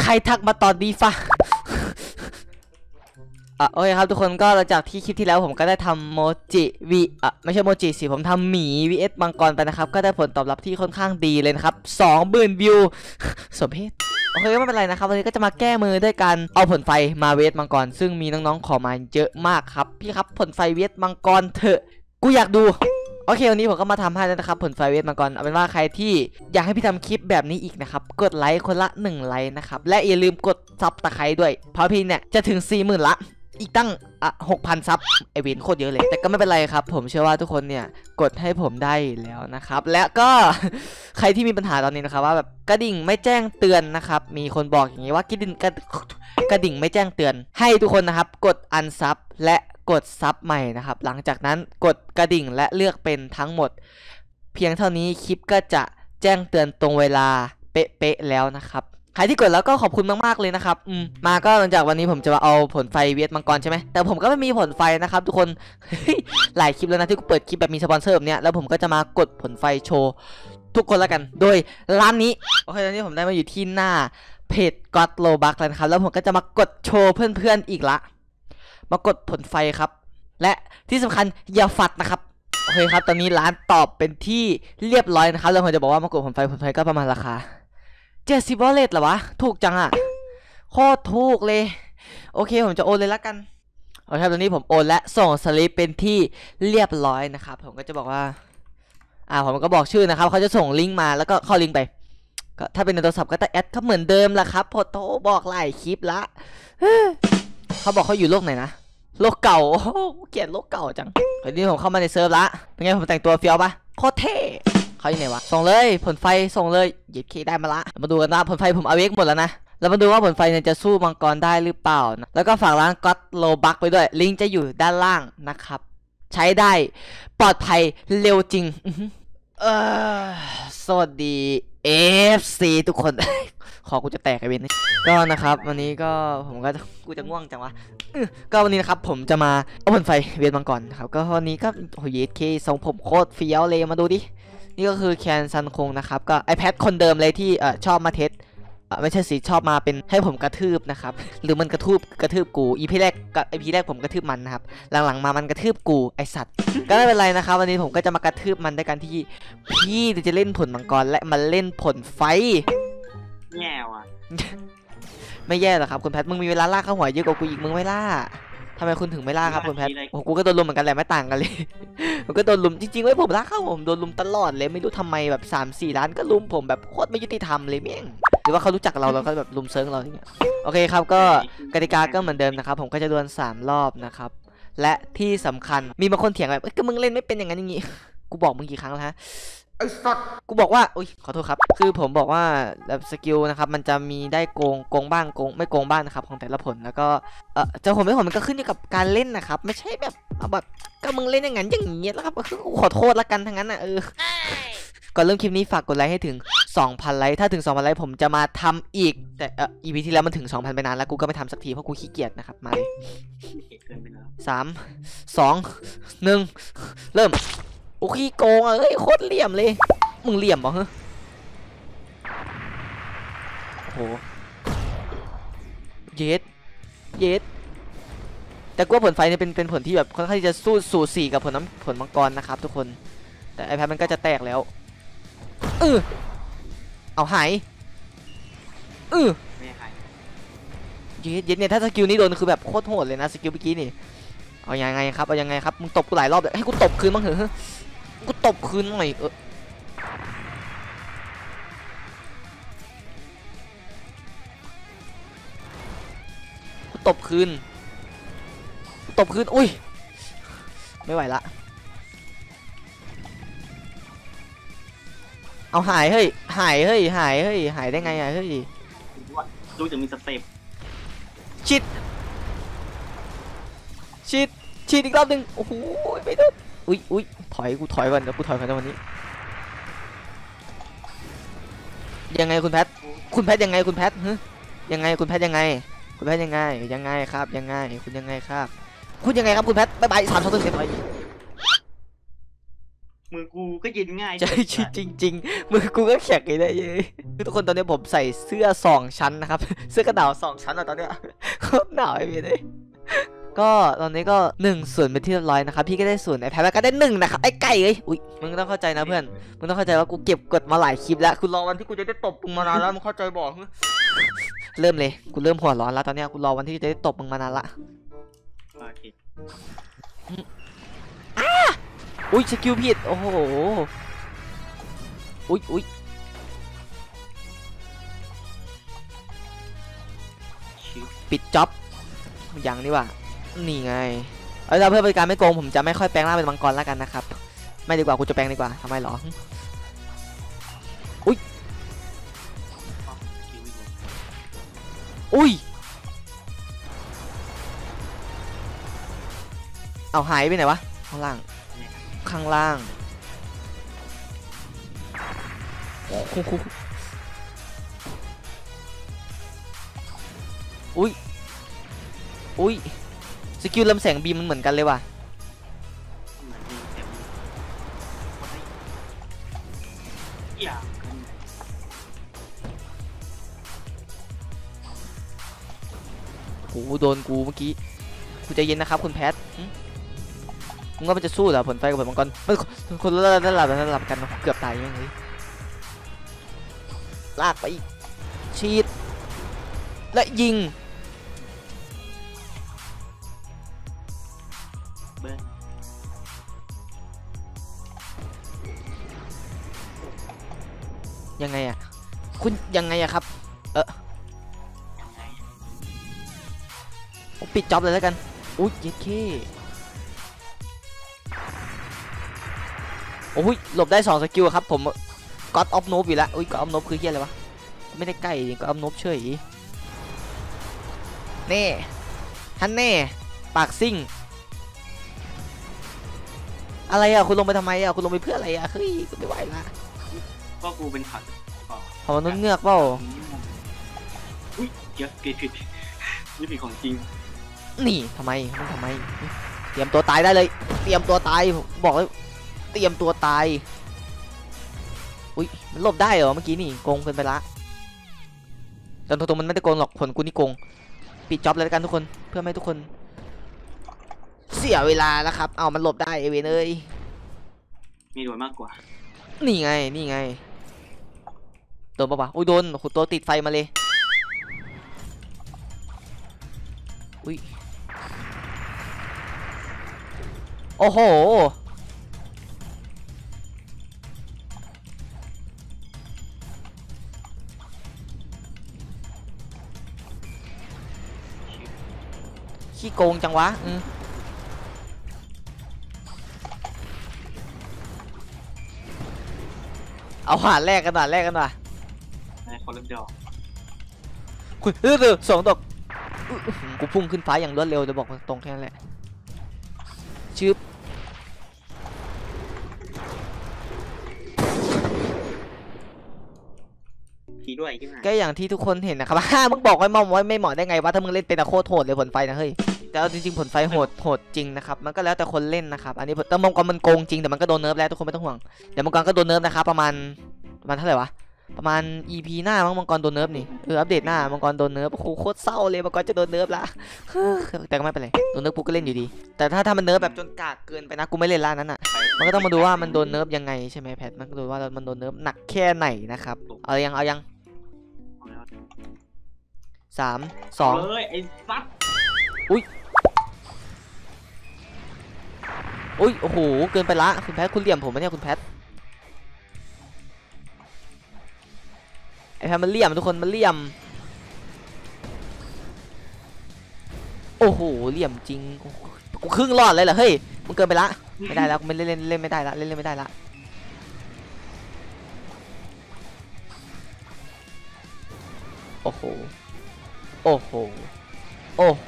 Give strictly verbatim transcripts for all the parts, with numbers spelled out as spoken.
ใครทักมาตอนนี้ฟ้าอ่ะโอเคครับทุกคนก็หลังจากที่คลิปที่แล้วผมก็ได้ทำโมจิวีอ่ะไม่ใช่โมจิสิผมทำหมี วี เอส มังกรไปนะครับก็ได้ผลตอบรับที่ค่อนข้างดีเลยนะครับสองหมื่นวิวสมเพชโอเคก็ไม่เป็นไรนะครับวันนี้ก็จะมาแก้มือด้วยการเอาผลไฟมาเวทมังกรซึ่งมีน้องๆขอมาเยอะมากครับพี่ครับผลไฟเวทมังกรเถอะกูอยากดูโอเควันนี้ผมก็มาทำให้แล้วนะครับผลไฟเวทมังกรเอาเป็นว่าใครที่อยากให้พี่ทำคลิปแบบนี้อีกนะครับกดไลค์คนละหนึ่งไลค์นะครับและอย่าลืมกดซับตะไคร้ด้วยเพราะพี่เนี่ยจะถึง สี่หมื่น ละอีกตั้งอ่ะ หกพัน ซับไอเวนโคตรเยอะเลยแต่ก็ไม่เป็นไรครับผมเชื่อว่าทุกคนเนี่ยกดให้ผมได้แล้วนะครับและก็ใครที่มีปัญหาตอนนี้นะครับว่าแบบกระดิ่งไม่แจ้งเตือนนะครับมีคนบอกอย่างนี้ว่ากระดิ่งกระดิ่งไม่แจ้งเตือนให้ทุกคนนะครับกดอันซับและกดซับใหม่นะครับหลังจากนั้นกดกระดิ่งและเลือกเป็นทั้งหมดเพียงเท่านี้คลิปก็จะแจ้งเตือนตรงเวลาเป๊ะๆแล้วนะครับใครที่กดแล้วก็ขอบคุณมากๆเลยนะครับอืมมาก็หลังจากวันนี้ผมจะมาเอาผลไฟเวทมังกรใช่ไหมแต่ผมก็ไม่มีผลไฟนะครับทุกคน หลายคลิปแล้วนะที่กูเปิดคลิปแบบมีสปอนเซอร์แบบเนี้ยแล้วผมก็จะมากดผลไฟโชว์ทุกคนแล้วกันโดยร้านนี้โอเคตอนนี้ผมได้มาอยู่ที่หน้าเพจก็อดโลบัคแล้วนะครับแล้วผมก็จะมากดโชว์เพื่อนๆอีกละมากดผลไฟครับและที่สำคัญอย่าฝัดนะครับโอเคครับตอนนี้ร้านตอบเป็นที่เรียบร้อยนะครับแล้วผมจะบอกว่ามากดผลไฟผลไฟก็ประมาณราคาเจ็ดสิบวอลเล็ตเหรอวะถูกจังอ่ะโคตรถูกเลยโอเคผมจะโอนเลยละกันโอเคครับตอนนี้ผมโอนและส่งสลิปเป็นที่เรียบร้อยนะครับผมก็จะบอกว่าอ่าผมก็บอกชื่อนะครับเขาจะส่งลิงก์มาแล้วก็เข้าลิงก์ไปก็ถ้าเป็นในโทรศัพท์ก็จะแอดเขาเหมือนเดิมละครับพอโทรบอกหลายคลิปละเขาบอกเขาอยู่โลกไหนนะโลกเก่าเกลียดโลกเก่าจังตอนนี้ผมเข้ามาในเซิร์ฟละเป็นไงผมแต่งตัวเฟี้ยวปะโคตรเท่เขาอยู่ไหนวะส่งเลยผลไฟส่งเลยหยิบเคได้มาละมาดูกันว่าผลไฟผมเอาเวกหมดแล้วนะแล้วมาดูว่าผลไฟเนี่ยจะสู้มังกรได้หรือเปล่านะแล้วก็ฝากร้านก็อดโลบัคไปด้วยลิงก์จะอยู่ด้านล่างนะครับใช้ได้ปลอดภัยเร็วจริงเออสวัสดี เอฟ ซี ทุกคน ขอกูจะแตกไอเวนก็นะครับวันนี้ก็ผมก็กูจะง่วงจังวะก็วันนี้นะครับผมจะมาเอาผลไฟเวทมังกรนะครับก็วันนี้ก็โหเยสเคทรงผมโคตรเฟี้ยวเลยมาดูดินี่ก็คือแคนซันคงนะครับก็ไอแพดคนเดิมเลยที่ชอบมาเทสไม่ใช่สิชอบมาเป็นให้ผมกระทืบนะครับหรือมันกระทืบกระทืบกูอีพีแรกไอพีแรกผมกระทืบมันนะครับหลังๆมามันกระทืบกูไอสัตว์ก็ไม่เป็นไรนะครับวันนี้ผมก็จะมากระทืบมันด้วยการที่พี่จะเล่นผลมังกรและมันเล่นผลไฟแย่ว่ะไม่แย่หรอกครับคุณแพทมึงมีเวลาล่าข้าวหัวเยอะกว่ากูอีกมึงไม่ล่าทำไมคุณถึงไม่ล่าครับคุณแพทโอ้กูก็โดนลุมเหมือนกันแหละไม่ต่างกันเลยผมก็โดนลุมจริงๆไว้ผมล่าเข้าผมโดนลุมตลอดเลยไม่รู้ทำไมแบบ สามสี่ ล้านก็ลุมผมแบบโคตรไม่ยุติธรรมเลยเมี่ยงหรือว่าเขารู้จักเราเราก็แบบลุมเซิร์งเราอย่างเงี้ยโอเคครับก็กติกาก็เหมือนเดิมนะครับผมก็จะดวลสามรอบนะครับและที่สำคัญมีบางคนเถียงแบบเอ้ยก็มึงเล่นไม่เป็นอย่างนั้นอย่างงี้กูบอกมึงกี่ครั้งแล้วฮะไอ้สัตว์กูบอกว่าอุ้ยขอโทษครับคือผมบอกว่าแบบสกิลนะครับมันจะมีได้โกงโกงบ้างโกงไม่โกงบ้างนะครับของแต่ละผลแล้วก็เออจะผมไม่ผมมันก็ขึ้นอยู่กับการเล่นนะครับไม่ใช่แบบเอาแบบก็มึงเล่นอย่างนั้นอย่างนี้แล้วครับกูขอโทษละกันทั้งนั้นอ่ะเออก่อนเริ่มคลิปนี้ฝากกดไลค์ให้ถึง สองพัน ไลค์ถ้าถึง สองพัน ไลค์ผมจะมาทำอีกแต่เอ่อ อี พี ที่แล้วมันถึง สองพัน ไปนานแล้วกูก็ไม่ทำสักทีเพราะกูขี้เกียจนะครับมาเลยสามสองหนึ่งเริ่มโอ้ขี้โกงเอ้ยโคตรเหลี่ยมเลยมึงเหลี่ยมเหรอฮะโอ้โหเย็ดเย็ดแต่กูว่าผลไฟเนี่ยเป็นเป็นผลที่แบบค่อนข้างที่จะสู้สูสีกับผลน้ำผลมังกรนะครับทุกคนแต่ไอแพดมันก็จะแตกแล้วเออเอาหายเออเย็ดเย็ดเนี่ยถ้าสกิลนี้โดนคือแบบโคตรโหดเลยนะสกิลเมื่อกี้นี่เอายังไงครับเอายังไงครับมึงตบกูหลายรอบเลยให้กูตบคืนบ้างเถอะกูตบคืนหน่อยเออกูตบคืนตบคืนอุ้ยไม่ไหวละเอาหายเฮ้ยหายเฮ้ยหายเฮ้ยหายได้ไงอ่ะเฮ้ยดูจะมีสเต็ปชิดชิดชิดอีกรอบหนึ่งโอ้โหไม่ได้อุ้ยอุ้ยถอยกูถอยก่อนเดี๋ยวกูถอยก่อนวันนี้ยังไงคุณแพทคุณแพทยังไงคุณแพทฮึยังไงคุณแพทยังไงคุณแพทยังไงยังไงครับยังไงคุณยังไงครับคุณยังไงครับคุณแพทบายบายสามสองหนึ่งเก็บไปมือกูก็ กินง่ายจริงจริงมือกูก็แข็งเลยนะทุกคนตอนนี้ผมใส่เสื้อสองชั้นนะครับเสื้อกันหนาวสองชั้นอะตอนเนี้ยโคตรหนาวไอ้พี่เลยก็ตอนนี้ก็หนึ่งส่วนเป็นที่เรียบร้อยนะครับพี่ก็ได้ส่วนไอ้แพะก็ได้หนึ่งนะครับไอ้ไก่เอ้ยอุ้ยมึงต้องเข้าใจนะเพื่อนมึงต้องเข้าใจว่ากูเก็บกดมาหลายคลิปแล้วคุณรอวันที่กูจะได้ตบมึงมานานแล้วมึงเข้าใจบอกเริ่มเลยกูเริ่มหัวร้อนแล้วตอนนี้กูรอวันที่จะได้ตบมึงมานานละอุ้ยสกิลผิดโอ้โหอุ้ยอุ้ยปิดจ็อบยังนี่ว่ะนี่ไงเอาล่ะเพื่อเป็นการไม่โกงผมจะไม่ค่อยแปลงร่างเป็นมังกรแล้วกันนะครับไม่ดีกว่ากูจะแปลงดีกว่าทำไมหรออุ้ยอุ้ยเอาหายไปไหนวะข้างล่างข้างล่างอุ้ยอุ้ยสกิลลำแสงบีมันเหมือนกันเลยว่ะโหโดนกูเมื่อกี้กูใจเย็นนะครับคุณแพทมึงก็มันจะสู้เหรอผลไฟกับผลมังกรคนละระดับระดับกันเกือบตายยังไงลากไปอีกชีดและยิงยังไงอะคุณยังไงอะครับเออผมปิดจ็อบเลยแล้วกันอุ้ยเยเคโอ้ยหลบได้สองสกิลครับผมก็อฟโนบอยู่แล้วอุ้ยก็อฟโนบคือเฮี้ยอะไรวะไม่ได้ใกล้ก็อฟโนบเฉยเน่ฮันเน่ปากซิ่งอะไรอะคุณลงไปทำไมอะคุณลงไปเพื่ออะไรอะเฮ้ยคุณไม่ไหวละก็กูเป็นขัดขอมนุษย์เงือกเปล่าอุ้ยเยอะเกยผิดนี่ผิดของจริงนี่ทำไมมันทำไมเตรียมตัวตายได้เลยเตรียมตัวตายบอกเลยเตรียมตัวตายอุ้ยมันหลบได้เหรอเมื่อกี้นี่โกงเกินไปละจนตรงมันไม่ได้โกงหรอกผลกูนี่โกงปิดจ็อบเลยกันทุกคนเพื่อไม่ทุกคนเสียเวลาแล้วครับเอามันหลบได้เอเวนเอ้ยมีโดนมากกว่านี่ไงนี่ไงโดนปะปะอุ้ยโดนขุดตัวติดไฟมาเลยอุ้ยโอ้โหขี้โกงจังวะเอาหาแรกกันหน่อยแรกกันหน่อยคนเริ่มดอกคุณเออสองดอกกูพุ่งขึ้นฟ้าอย่างรวดเร็วจะบอกตรงแค่นั้นแหละชืบก็อย่างที่ทุกคนเห็นนะครับฮ่ามึงบอกไว้มอมไว้ไม่เหมาะได้ไงวะถ้ามึงเล่นเป็นตะโคโหดเลยผลไฟนะเฮ้ยแต่เอาจริงๆผลไฟโหดโหดจริงนะครับมันก็แล้วแต่คนเล่นนะครับอันนี้แต่มังกรมันโกงจริงแต่มันก็โดนเนิร์ฟแล้วทุกคนไม่ต้องห่วงเดี๋ยวมังกรก็โดนเนิร์ฟนะครับประมาณประมาณเท่าไหร่วะประมาณ อี พี หน้ามังกรโดนเนิร์ฟนี่เอออัปเดตหน้ามังกรโดนเนิร์ฟโคตรเศร้าเลยมังกรจะโดนเนิร์ฟละแต่ก็ไม่เป็นไรโดนเนิร์ฟกูก็เล่นอยู่ดีแต่ถ้าถ้ามันเนิร์ฟแบบจนกากเกินไปนะกูไม่เล่นละนั้นอ่ะมันก็ต้องมาดูว่ามันโดนเนิร์ฟยังไงใช่ไหมแพทมันก็ดูว่ามันโดนเนิร์ฟหนักแค่ไหนนะครับเอายังเอายังสามสองเฮ้ยไอ้ซัดอุ้ยอุ้ยโอ้โหเกินไปละคุณแพทคุณเหลี่ยมผมไหมเนี่ยคุณแพทไอ้แพทมันเหลี่ยมทุกคนมันเหลี่ยมโอ้โหเหลี่ยมจริงกูครึ่งหลอดเลยเหรอเฮ้ยมันเกินไปละไม่ได้แล้วกูไม่เล่นเล่นไม่ได้ละเล่นเล่นไม่ได้ละโอ้โหโอ้โหโอ้โห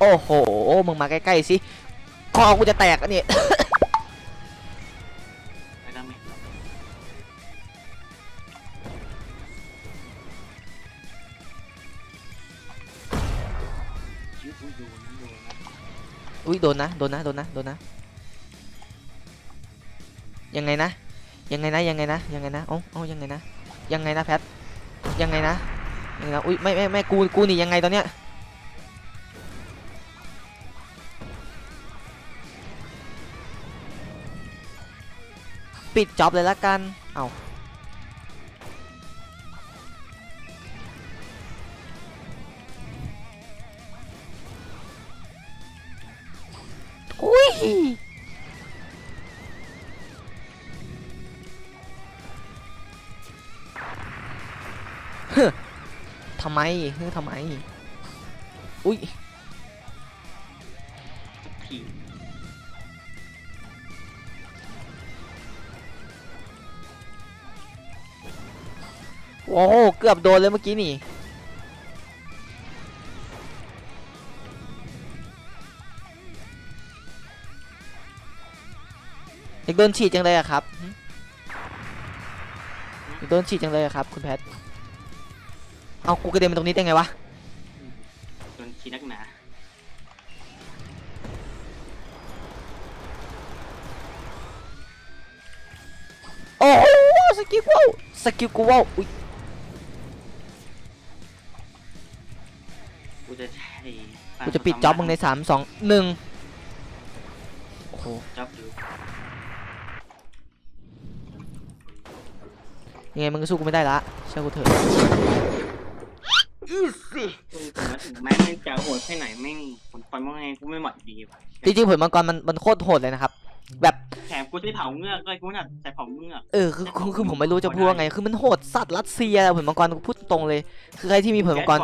โอ้โหมึงมาใกล้ๆสิคอกูจะแตกอันนี้อุ้ยโดนนะโดนนะโดนนะโดนนะ ยังไงนะยังไงนะยังไงนะยังไงนะโอ้โอ้ยังไงนะยังไงนะแพทยังไงนะยังไงนะอุ้ยไม่ไม่ไม่กูกูหนียังไงตอนเนี้ยปิดจ็อบเลยละกันเอาอุ้ยเฮ้อทำไมเฮ้อทำไมอุ้ยโอ้เกือบโดนเลยเมื่อกี้นี่อยากโดนฉีดจังเลยอะครับอยากโดนฉีดจังเลยอะครับคุณแพทเอากูกระเด็นมาตรงนี้ได้ไงวะโดนฉีดนักหนาโอ้โหสกิลกูสกิลกูว้าวอุ้ยกูจะกูจะปิดจ็อบมึงในสามสองหนึ่งโอ้โหจ็อบอยู่ยังไงมึงก็สู้กูไม่ได้ละเชื่อกูเถอะแม่งจะโหดแค่ไหนแม่งผลปอนมังกรกูไม่หมดดีจริงๆผลมังกรมันมันโคตรโหดเลยนะครับแบบแถมกูได้เผาเงือกเลยกูน่ะใส่เผาเงือกเออคือคือผมไม่รู้จะพูดว่าไงคือมันโหดสัตว์รัสเซียผลมังกรกูพูดตรงเลยคือใครที่มีผลมังกร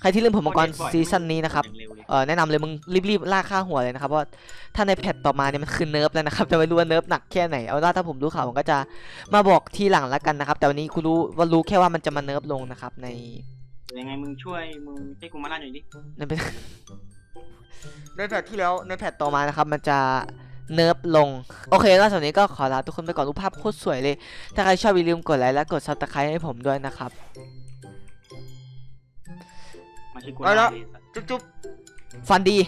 ใครที่เล่นผลมังกรซีซั่นนี้นะครับเออแนะนำเลยมึงรีบๆลากฆ่าหัวเลยนะครับเพราะถ้าในแพทต่อมาเนี่ยมันคือเนิร์ฟแล้วนะครับจะไม่รู้ว่าเนิร์ฟหนักแค่ไหนเอาล่ะถ้าผมรู้ข่าวผมก็จะมาบอกทีหลังละกันนะครับแต่วันนี้กูรู้ว่ารู้แค่ว่ามันจะมาเนิร์ฟลงนะครับในยังไงมึงช่วยมึงให้กูมาล่าหน่อยดิในแพทที่แล้วในแพทต่อมานะครับมันจะเนิร์ฟลงโอเคแล้วส่วนนี้ก็ขอลาทุกคนไปก่อนรูปภาพโคตรสวยเลยถ้าใครชอบอย่าลืมกดไลค์และกดซับสไครต์ให้ผมด้วยนะครับไปแล้วจุ๊บๆฟันดี